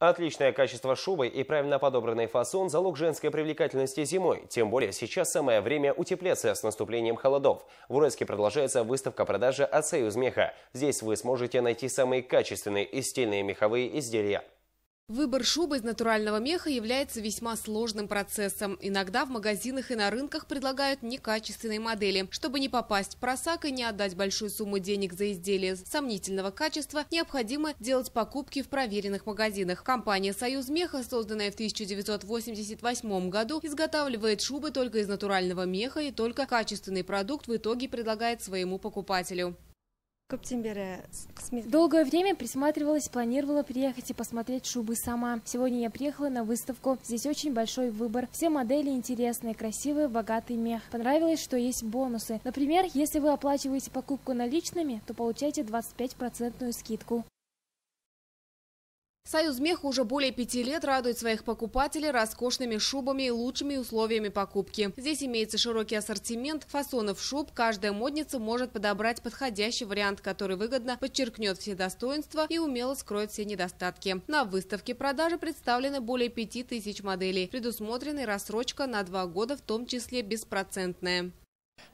Отличное качество шубы и правильно подобранный фасон – залог женской привлекательности зимой. Тем более сейчас самое время утепляться с наступлением холодов. В Уральске продолжается выставка-продажа от «Союзмеха». Здесь вы сможете найти самые качественные и стильные меховые изделия. Выбор шубы из натурального меха является весьма сложным процессом. Иногда в магазинах и на рынках предлагают некачественные модели. Чтобы не попасть в просак и не отдать большую сумму денег за изделие сомнительного качества, необходимо делать покупки в проверенных магазинах. Компания «Союзмеха», созданная в 1988 году, изготавливает шубы только из натурального меха, и только качественный продукт в итоге предлагает своему покупателю. Долгое время присматривалась, планировала приехать и посмотреть шубы сама. Сегодня я приехала на выставку. Здесь очень большой выбор. Все модели интересные, красивые, богатый мех. Понравилось, что есть бонусы. Например, если вы оплачиваете покупку наличными, то получаете 25% скидку. «Союзмех» уже более 5 лет радует своих покупателей роскошными шубами и лучшими условиями покупки. Здесь имеется широкий ассортимент фасонов шуб. Каждая модница может подобрать подходящий вариант, который выгодно подчеркнет все достоинства и умело скроет все недостатки. На выставке продажи представлены более 5000 моделей. Предусмотрена рассрочка на 2 года, в том числе беспроцентная.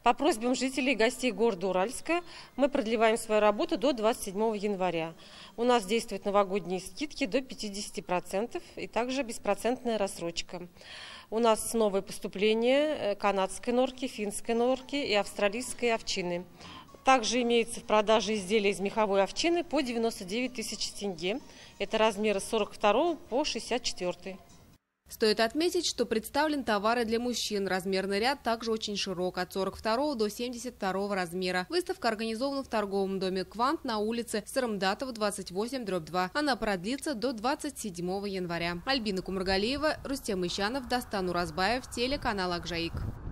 По просьбам жителей и гостей города Уральска мы продлеваем свою работу до 27 января. У нас действуют новогодние скидки до 50% и также беспроцентная рассрочка. У нас новые поступления канадской норки, финской норки и австралийской овчины. Также имеются в продаже изделия из меховой овчины по 99 000 тенге. Это размеры с 42 по 64. Стоит отметить, что представлен товары для мужчин. Размерный ряд также очень широк, от 42 до 72 размера. Выставка организована в торговом доме «Квант» на улице Сырымдатова, 28/2. Она продлится до 27 января. Альбина Кумаргалиева, Рустем Исханов, Достан Уразбаев, телеканал «Ақжайық».